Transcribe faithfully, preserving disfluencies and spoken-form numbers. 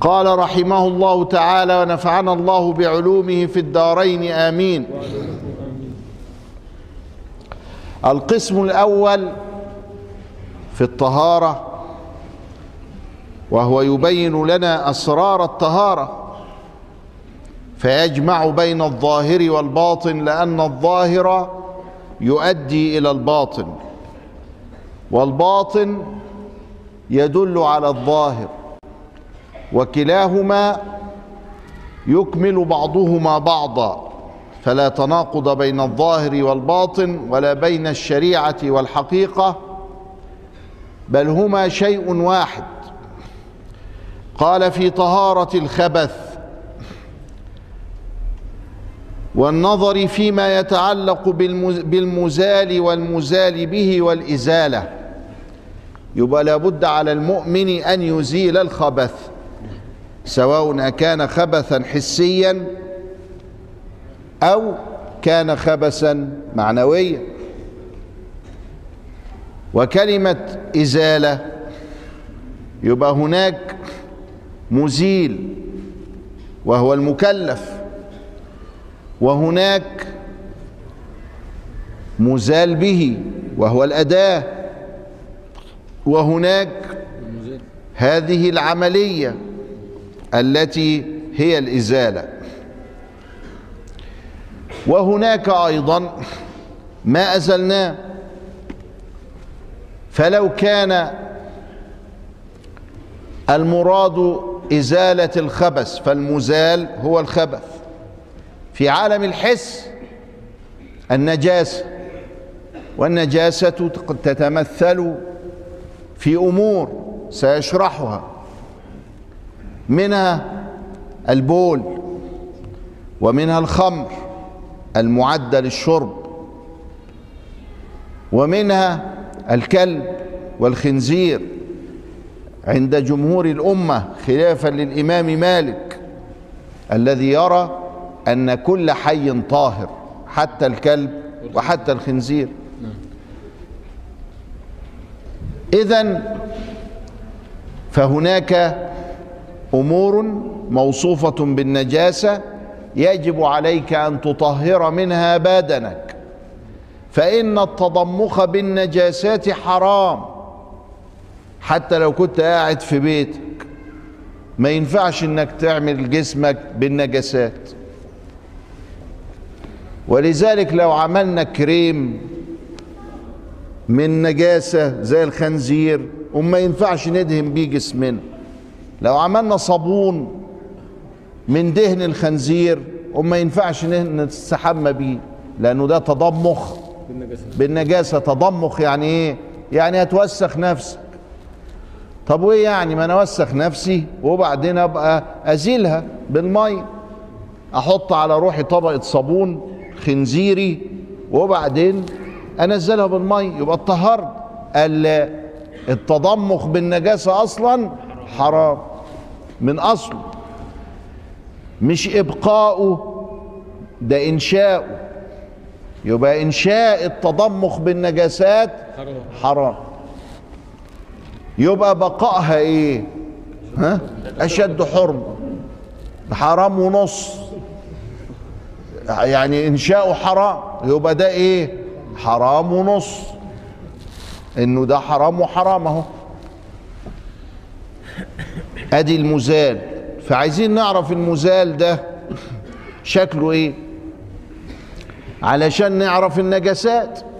قال رحمه الله تعالى ونفعنا الله بعلومه في الدارين آمين. القسم الأول في الطهارة، وهو يبين لنا أسرار الطهارة فيجمع بين الظاهر والباطن، لأن الظاهر يؤدي إلى الباطن والباطن يدل على الظاهر، وكلاهما يكمل بعضهما بعضا، فلا تناقض بين الظاهر والباطن ولا بين الشريعة والحقيقة، بل هما شيء واحد. قال في طهارة الخبث والنظر فيما يتعلق بالمزال والمزال به والإزالة، يبقى لابد على المؤمن أن يزيل الخبث، سواء كان خبثا حسيا أو كان خبثا معنويا. وكلمة إزالة يبقى هناك مزيل وهو المكلف، وهناك مزال به وهو الأداة، وهناك هذه العملية التي هي الإزالة. وهناك أيضا ما أزلناه، فلو كان المراد إزالة الخبث فالمزال هو الخبث في عالم الحس، النجاسة، والنجاسة تتمثل في أمور سيشرحها، منها البول، ومنها الخمر المعدة للشرب، ومنها الكلب والخنزير عند جمهور الأمة، خلافا للإمام مالك الذي يرى أن كل حي طاهر حتى الكلب وحتى الخنزير. إذن فهناك أمور موصوفة بالنجاسة يجب عليك أن تطهر منها بدنك، فإن التضمخ بالنجاسات حرام، حتى لو كنت قاعد في بيتك ما ينفعش إنك تعمل جسمك بالنجاسات. ولذلك لو عملنا كريم من نجاسة زي الخنزير وما ينفعش ندهن بيه جسمنا، لو عملنا صابون من دهن الخنزير وما ينفعش نستحمى بيه، لأنه ده تضمخ بالنجاسة. تضمخ يعني إيه؟ يعني هتوسخ نفسك. طب وإيه يعني؟ ما أنا أوسخ نفسي وبعدين أبقى أزيلها بالمية، أحط على روحي طبقة صابون خنزيري وبعدين أنزلها بالمية، يبقى الطهر. التضمخ بالنجاسة أصلا حرام من أصله، مش إبقاؤه، ده إنشاؤه، يبقى إنشاء التضمخ بالنجاسات حرام، يبقى بقائها إيه؟ ها؟ أشد حرمة، حرام ونص، يعني إنشاؤه حرام، يبقى ده إيه؟ حرام ونص، إنه ده حرام وحرام أهو. أدي المزال، فعايزين نعرف المزال ده شكله إيه علشان نعرف النجاسات.